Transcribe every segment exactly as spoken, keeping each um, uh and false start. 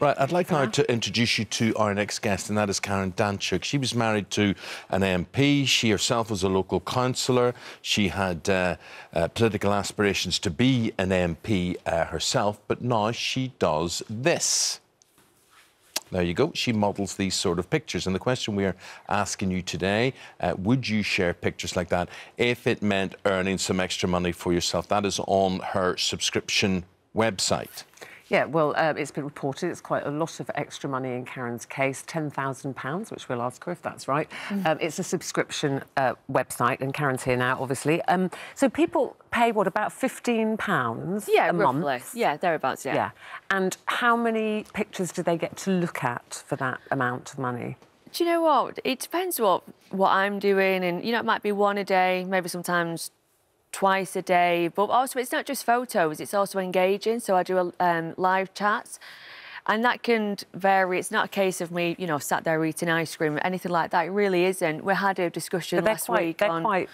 Right, I'd like now to introduce you to our next guest, and that is Karen Danczuk. She was married to an M P. She herself was a local councillor. She had uh, uh, political aspirations to be an M P uh, herself, but now she does this. There you go. She models these sort of pictures. And the question we are asking you today, uh, would you share pictures like that if it meant earning some extra money for yourself? That is on her subscription website. Yeah, well, uh, it's been reported it's quite a lot of extra money in Karen's case, ten thousand pounds, which we'll ask her if that's right. Mm. Um, it's a subscription uh, website, and Karen's here now, obviously. Um, so people pay, what, about fifteen pounds yeah, a roughly. month? Yeah, thereabouts, yeah. yeah. And how many pictures do they get to look at for that amount of money? Do you know what? It depends what, what I'm doing, and, you know, it might be one a day, maybe sometimes twice a day, but also it's not just photos, it's also engaging. So I do um, live chats, and that can vary. It's not a case of me, you know, sat there eating ice cream, anything like that. It really isn't. We had a discussion but last quite, week they're on... quite,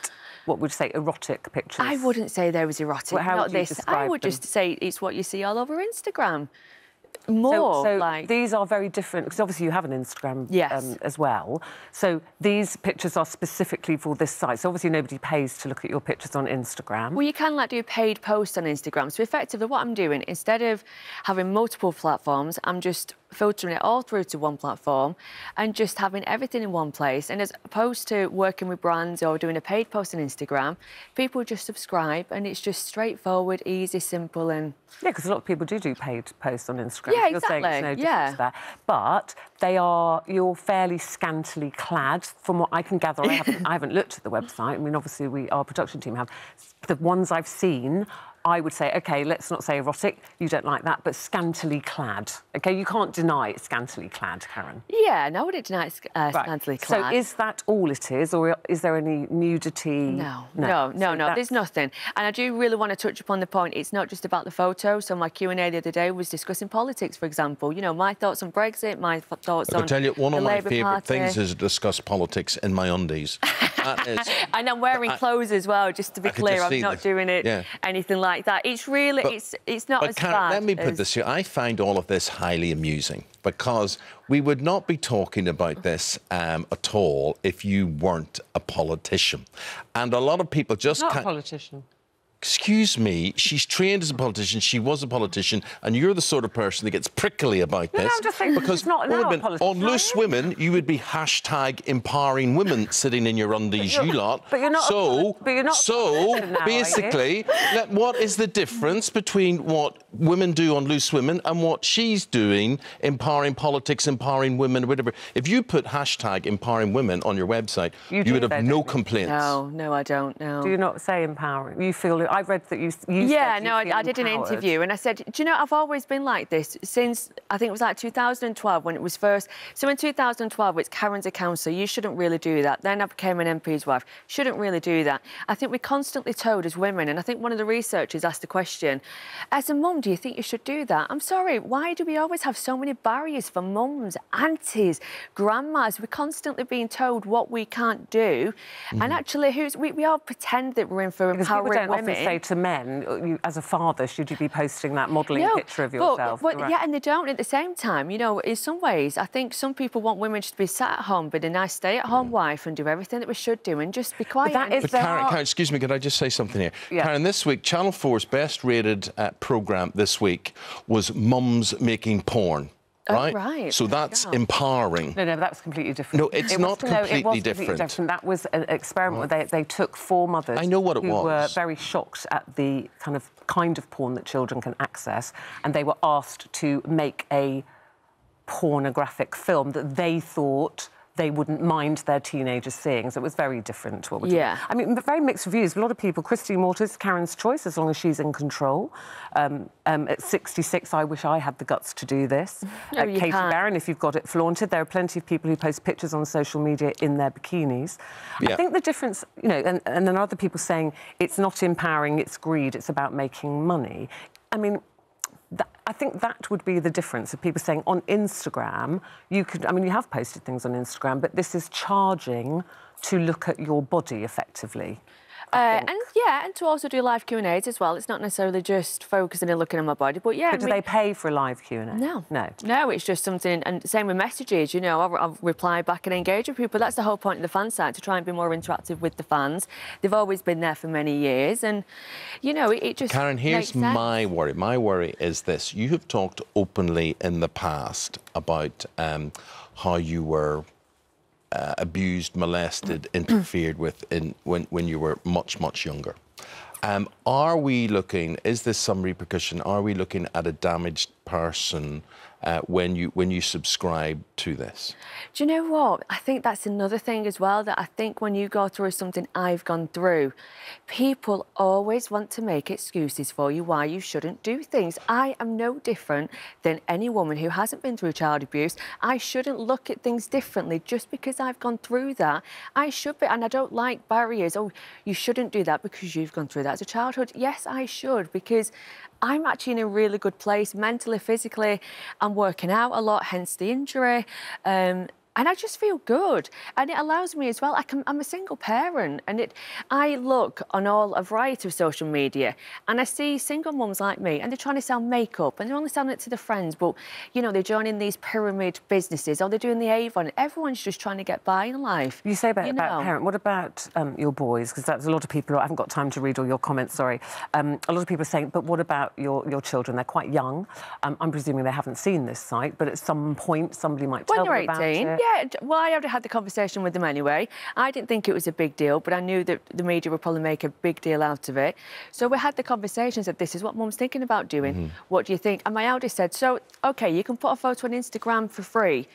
what would you say, erotic pictures? I wouldn't say there was erotic, well, how not would you this. I would them? just say it's what you see all over Instagram. More so, so like... these are very different, because obviously you have an Instagram yes. um, as well. So these pictures are specifically for this site. So obviously nobody pays to look at your pictures on Instagram. Well, you can like do paid posts on Instagram. So effectively what I'm doing, instead of having multiple platforms, I'm just filtering it all through to one platform and just having everything in one place. And as opposed to working with brands or doing a paid post on Instagram, people just subscribe, and it's just straightforward, easy, simple, and... Yeah, because a lot of people do do paid posts on Instagram. Yeah, exactly. You're saying it's no yeah. there. But they are... You're fairly scantily clad, from what I can gather. I haven't, I haven't looked at the website. I mean, obviously, we our production team have. The ones I've seen... I would say, OK, let's not say erotic, you don't like that, but scantily clad. OK, you can't deny it's scantily clad, Karen. Yeah, no, I wouldn't deny it's uh, right. scantily clad. So is that all it is, or is there any nudity? No, no, no, so no, no. there's nothing. And I do really want to touch upon the point, it's not just about the photo. So my Q and A the other day was discussing politics, for example. You know, my thoughts on Brexit, my thoughts I'll on the Labour Party. I tell you, one of my favourite things is to discuss politics in my undies. That is... And I'm wearing I, clothes as well, just to be I clear, I'm not that. doing it yeah. anything like Like that. It's really, but, it's it's not but as Karen, bad. Let me put as... this here. I find all of this highly amusing, because we would not be talking about this um, at all if you weren't a politician. And a lot of people just not can't... a politician. Excuse me, she's trained as a politician, she was a politician, and you're the sort of person that gets prickly about this. No, no, I'm just saying, because not women, on Loose Women, you would be hashtag empowering women sitting in your undies, you lot. But you're not so, a, but you're not so now, basically, let, what is the difference between what women do on Loose Women and what she's doing, empowering politics, empowering women, whatever? If you put hashtag empowering women on your website, you, you would have no complaints. No, no, I don't, no. Do you not say empowering? You feel... I read that you... you yeah, said you no, I, I did an interview, and I said, do you know, I've always been like this since, I think it was like two thousand twelve when it was first... So in two thousand twelve, it's Karen's a councillor, you shouldn't really do that. Then I became an M P's wife, shouldn't really do that. I think we're constantly told as women, and I think one of the researchers asked the question, as a mum, do you think you should do that? I'm sorry, why do we always have so many barriers for mums, aunties, grandmas? We're constantly being told what we can't do, mm. and actually, who's we, we all pretend that we're in for empowering women. Say to men, you, as a father, should you be posting that modelling no, picture of yourself? But, but, yeah, and they don't at the same time. You know, in some ways, I think some people want women just to be sat at home, but a nice stay-at-home mm. wife and do everything that we should do and just be quiet. But that is but Karen, Karen, excuse me, could I just say something here? Yeah. Karen, this week, Channel four's best-rated uh, programme this week was Mums Making Porn. Right? Oh, right. So that's yeah. empowering. No, no, that's completely different. No, it's it not was, completely, no, it was completely different. different. That was an experiment right. where they, they took four mothers I know what it who was. were very shocked at the kind of kind of porn that children can access, and they were asked to make a pornographic film that they thought they wouldn't mind their teenagers seeing. So it was very different to what we're doing. Yeah. I mean, very mixed reviews. A lot of people, Christine Mortis, Karen's choice, as long as she's in control. Um, um, at sixty-six, I wish I had the guts to do this. No, uh, you Katie can't. Barron, if you've got it flaunted. There are plenty of people who post pictures on social media in their bikinis. Yeah. I think the difference, you know, and, and then other people saying it's not empowering, it's greed, it's about making money. I mean... That, I think that would be the difference of people saying on Instagram, you could, I mean, you have posted things on Instagram, but this is charging to look at your body effectively. Uh, and yeah, and to also do live Q and A's as well. It's not necessarily just focusing and looking at my body, but yeah. But I do mean, they pay for a live Q and A? No, no, no. It's just something. And same with messages. You know, I've, I've replied back and engaged with people. That's the whole point of the fan site, to try and be more interactive with the fans. They've always been there for many years, and you know, it, it just. Karen, here's my worry. My worry is this: you have talked openly in the past about um, how you were. Uh, abused, molested, interfered with in when, when you were much, much younger. Um, are we looking, is this some repercussion? Are we looking at a damaged person uh, when you when you subscribe to this? Do you know what? I think that's another thing as well, that I think when you go through something I've gone through, people always want to make excuses for you why you shouldn't do things. I am no different than any woman who hasn't been through child abuse. I shouldn't look at things differently just because I've gone through that. I should be, and I don't like barriers. Oh, you shouldn't do that because you've gone through that as a childhood. Yes, I should, because I'm actually in a really good place mentally, physically. I'm working out a lot, hence the injury. Um, and I just feel good. And it allows me as well, I can, I'm a single parent, and it. I look on all a variety of social media and I see single mums like me, and they're trying to sell makeup and they're only selling it to their friends, but, you know, they're joining these pyramid businesses or they're doing the Avon. Everyone's just trying to get by in life. You say about, you know? about parent. What about um, your boys? Because that's a lot of people, I haven't got time to read all your comments, sorry. Um, a lot of people are saying, but what about your, your children? They're quite young. Um, I'm presuming they haven't seen this site, but at some point somebody might tell them about it. When you're eighteen, yeah. Yeah, well, I already had the conversation with them anyway. I didn't think it was a big deal, but I knew that the media would probably make a big deal out of it. So we had the conversations of, this is what mum's thinking about doing. Mm-hmm. What do you think? And my eldest said, so, OK, you can put a photo on Instagram for free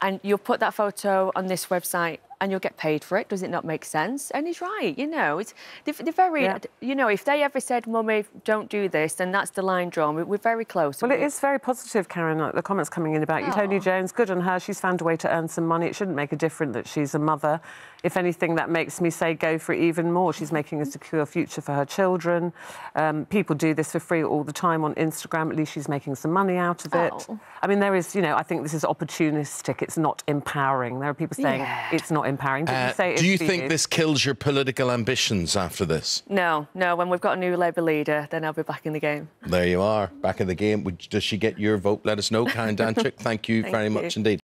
and you'll put that photo on this website and you'll get paid for it. Does it not make sense? And he's right, you know. It's, they're, they're very, yeah. you know, if they ever said, Mummy, don't do this, then that's the line drawn. We're, we're very close. Well, it is very positive, Karen, the comments coming in about you. Tony Jones, good on her. She's found a way to earn some money. It shouldn't make a difference that she's a mother. If anything, that makes me say go for it even more. She's making a secure future for her children. Um, people do this for free all the time on Instagram. At least she's making some money out of it. Oh. I mean, there is, you know, I think this is opportunistic. It's not empowering. There are people saying yeah. it's not empowering. Uh, you say do you think you? this kills your political ambitions after this? No, no. When we've got a new Labour leader, then I'll be back in the game. There you are, back in the game. Does she get your vote? Let us know, Karen Danczuk. Thank you Thank very you. much indeed.